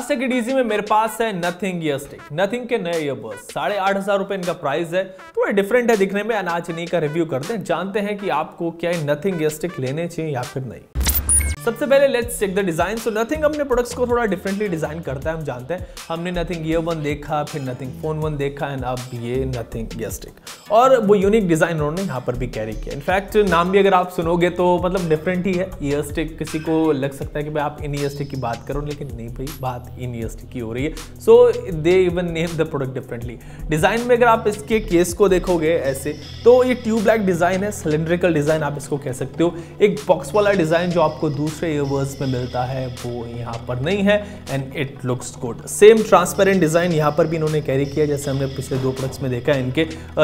आज तक की डीजी में मेरे पास है नथिंग ईयर स्टिक, नथिंग के नए ईयरबड्स। 8,500 रुपए इनका प्राइस है। थोड़ा डिफरेंट है दिखने में। आज इन्हीं का रिव्यू करते हैं, जानते हैं कि आपको क्या नथिंग ईयर स्टिक लेने चाहिए या फिर नहीं। सबसे पहले let's check the design. So nothing अपने प्रोडक्ट्स को थोड़ा डिफरेंटली डिजाइन करता है, हम जानते हैं। हमने नथिंग ईयर वन देखा, फिर नथिंग फोन वन देखा, एंड अब ये नथिंग ईयर स्टिक। और वो यूनिक डिजाइन उन्होंने यहाँ पर भी कैरी किया। इनफैक्ट नाम भी अगर आप सुनोगे तो मतलब डिफरेंट ही है। ईयर स्टिक किसी को लग सकता है कि भाई आप इन ईयर स्टिक की बात करो, लेकिन नहीं भाई, बात इन ईयर स्टिक की हो रही है। So they even name the product differently. Design में अगर आप इसके केस को देखोगे ऐसे, तो ये ट्यूब लाइक डिजाइन है, सिलेंड्रिकल डिजाइन आप इसको कह सकते हो। एक बॉक्स वाला डिजाइन जो आपको दूसरे ईयरबड्स में मिलता है वो यहाँ पर नहीं है, and it looks good. Same transparent design यहाँ पर भी इन्होंने कैरी किया, जैसे हमने पिछले दो प्रोडक्ट्स में देखा है इनके।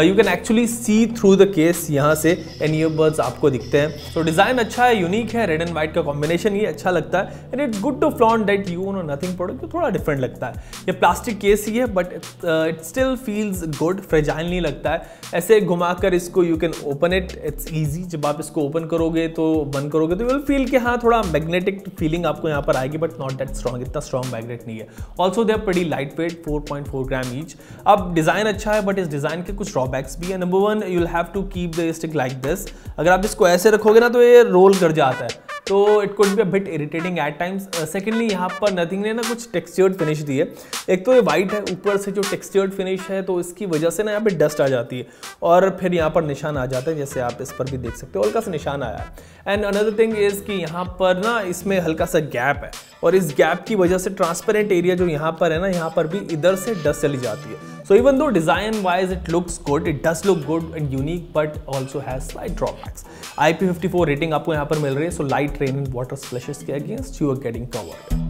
You can actually see through the case यहाँ से, एंड ईयरबड्स आपको दिखते हैं। तो डिजाइन अच्छा है, यूनिक है, रेड एंड व्हाइट का कॉम्बिनेशन ये अच्छा लगता है, and it good to flaunt that you know nothing product. तो थोड़ा डिफरेंट लगता है, ये प्लास्टिक केस ही है, but it still feels good, fragile नहीं लगता है। ऐसे घुमाकर इसको you can open it, it's easy. जब आप इसको ओपन करोगे तो बंद करोगे तो यू विल फील कि हाँ थोड़ा मैग्नेटिक फीलिंग आपको यहाँ पर आएगी, बट नॉट दैट स्ट्रॉन्ग, इतना स्ट्रॉन्ग मैग्नेट नहीं है। Also they are pretty light weight, 4.4 gram each. अब डिज़ाइन अच्छा है, बट इस डिज़ाइन के कुछ ड्रॉबैक्स भी है। Number one, you will have to keep the stick like this. अगर आप इसको ऐसे रखोगे ना तो ये रोल कर जाता है, तो it could be a bit irritating at times. Secondly, यहाँ पर नथिंग ने ना कुछ टेक्सचर्ड फिनिश दी है। एक तो ये वाइट है, ऊपर से जो टेक्सचर्ड फिनिश है तो इसकी वजह से ना यहाँ पे डस्ट आ जाती है, और फिर यहाँ पर निशान आ जाते हैं, जैसे आप इस पर भी देख सकते हो, हल्का सा निशान आया है। एंड अनदर थिंग इज़ कि यहाँ पर ना इसमें हल्का सा गैप है, और इस गैप की वजह से ट्रांसपेरेंट एरिया जो यहाँ पर है ना, यहाँ पर भी इधर से डस्ट चली जाती है। So even though design wise it looks good, it does look good and unique, but also has slight drawbacks. IP54 rating आपको यहाँ पर मिल रही है। So light rain and water splashes के against you are getting covered.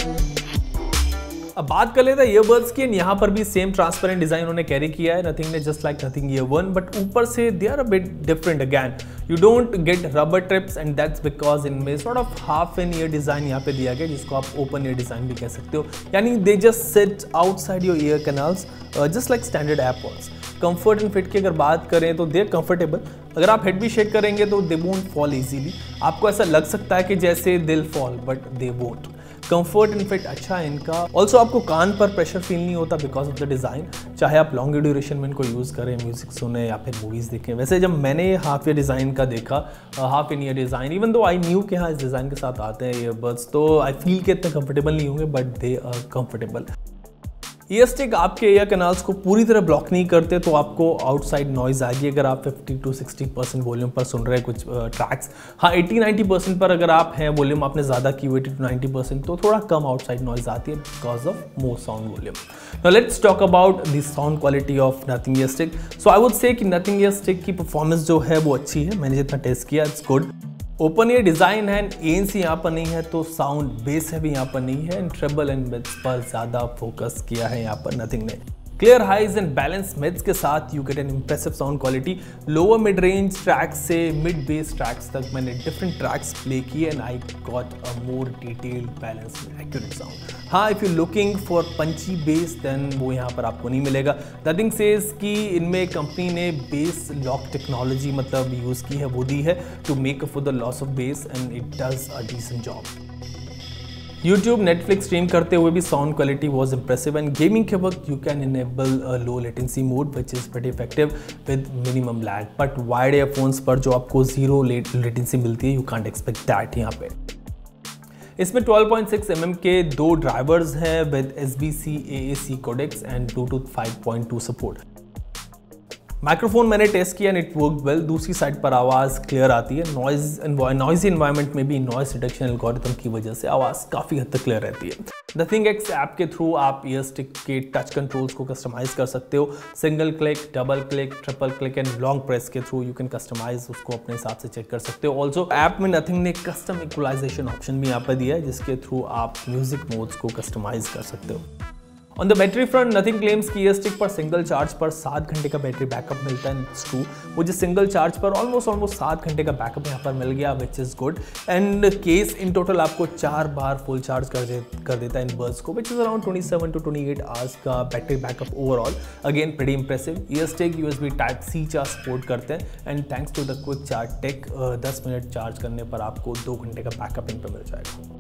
अब बात कर लेते हैं ईयरबड्स की। यहाँ पर भी सेम ट्रांसपेरेंट डिजाइन उन्होंने कैरी किया है नथिंग ने, just like nothing ear one, but ऊपर से they are a bit different. Again you don't get rubber tips, and that's because इनमें sort of half an ear design यहाँ पे दिया गया, जिसको आप ओपन ईयर डिजाइन भी कह सकते हो, यानी they just sit outside your ear canals, just like standard earbuds. Comfort and fit की अगर बात करें तो दे आर कंफर्टेबल। अगर आप हेड भी शेक करेंगे तो दे वोंट फॉल इजीली। आपको ऐसा लग सकता है कि जैसे they will fall, but they won't. Comfort and fit अच्छा है इनका। ऑल्सो आपको कान पर प्रेशर फील नहीं होता बिकॉज ऑफ द डिज़ाइन, चाहे आप लॉन्ग ड्यूरेशन में इनको यूज़ करें, म्यूजिक सुने या फिर मूवीज़ देखें। वैसे जब मैंने हाफ ईयर डिज़ाइन का देखा, half in ear design, even though I new के हाँ इस डिज़ाइन के साथ आते हैं ईयरबड्स, तो आई फील के इतने कंफर्टेबल नहीं होंगे, but they are comfortable. Ear stick आपके ईयर कैनाल्स को पूरी तरह ब्लॉक नहीं करते, तो आपको आउटसाइड नॉइज़ आएगी अगर आप 50 to 60% वॉल्यूम पर सुन रहे हैं कुछ ट्रैक्स। हाँ, 80-90% पर अगर आप हैं, वॉल्यूम आपने ज़्यादा की, 80 to 90%, तो थोड़ा कम आउटसाइड नॉइज़ आती है because of more sound volume. Now let's talk about the sound quality of Nothing ear stick. So I would say कि नथिंग ईयर स्टिक की परफॉर्मेंस जो है वो अच्छी है, मैंने जितना टेस्ट किया, it's good. Open ear design है, ANC यहाँ पर नहीं है, तो साउंड बेस है भी यहाँ पर नहीं है, एंड ट्रेबल एंड मिड्स पर ज़्यादा फोकस किया है यहाँ पर नथिंग ने। Clear highs and balance mids के साथ you get an impressive sound quality. Lower mid range tracks से मिड बेस ट्रैक्स तक मैंने डिफरेंट ट्रैक्स प्ले किए, and I got a more detailed balance accurate sound. हाँ, if you looking for punchy bass then वो यहाँ पर आपको नहीं मिलेगा। नथिंग सेज कि इनमें कंपनी ने बेस लॉक टेक्नोलॉजी मतलब यूज़ की है, वो दी है to make up for the loss of bass, and it does a decent job. YouTube, Netflix stream करते हुए भी sound quality was impressive, and gaming के वक्त you can enable low latency mode which is very effective with minimum lag. But wired earphones पर जो आपको zero latency मिलती है, यू कांट एक्सपेक्ट दैट यहाँ पे। इसमें 12.6 mm के दो ड्राइवर्स हैं with SBC AAC codecs and Bluetooth 5.2 support. Microphone मैंने टेस्ट किया एंड इट वर्क वेल। दूसरी साइड पर आवाज़ क्लियर आती है। नॉइजी इन्वायरमेंट में भी नॉइज रिडक्शन एल्गोरिथम की वजह से आवाज़ काफ़ी हद तक क्लियर रहती है। नथिंग X ऐप के थ्रू आप ईयर स्टिक के टच कंट्रोल्स को कस्टमाइज़ कर सकते हो। Single click, double click, triple click and long press के थ्रू यू कैन कस्टमाइज, उसको अपने हिसाब से चेक कर सकते हो। ऑल्सो ऐप में नथिंग ने कस्टम इक्वलाइजेशन ऑप्शन भी यहाँ पर दिया है, जिसके थ्रू आप म्यूजिक मोड्स को कस्टमाइज कर सकते हो। On the battery front, Nothing claims की ईयर स्टिक पर सिंगल चार्ज पर 7 घंटे का बैटरी बैकअप मिलता है। इट्स ट्रू, मुझे सिंगल चार्ज पर ऑलमोस्ट 7 घंटे का बैकअप यहाँ पर मिल गया, which is good. And case in total आपको 4 बार फुल चार्ज कर देता है इन बड्स को, which is around 27 to 28 hours का battery backup overall. Again pretty impressive. Ear stick USB Type-C charge support करते हैं, and thanks to the quick charge tech 10 minute charge करने पर आपको 2 घंटे का बैकअप इन पर मिल जाएगा।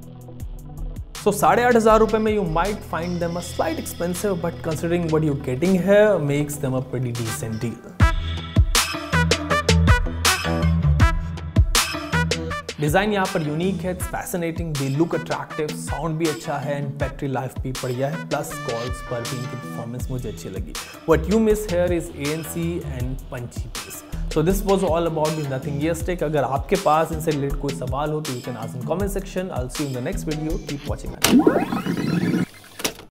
So 8,500 rupees mein you might find them a slight expensive, but considering what you're getting here makes them a pretty decent deal. Design यहाँ पर unique है, it's fascinating, they look attractive, sound भी अच्छा है and battery life भी बढ़िया है, plus calls पर भी इनकी परफॉर्मेंस मुझे अच्छी लगी. What you miss here is ANC and punchy bass. So this was all about the Nothing ear stick. अगर आपके पास इनसे रिलेटेड कोई सवाल हो तो you can ask in comment section. I will see you in the next video. Keep watching.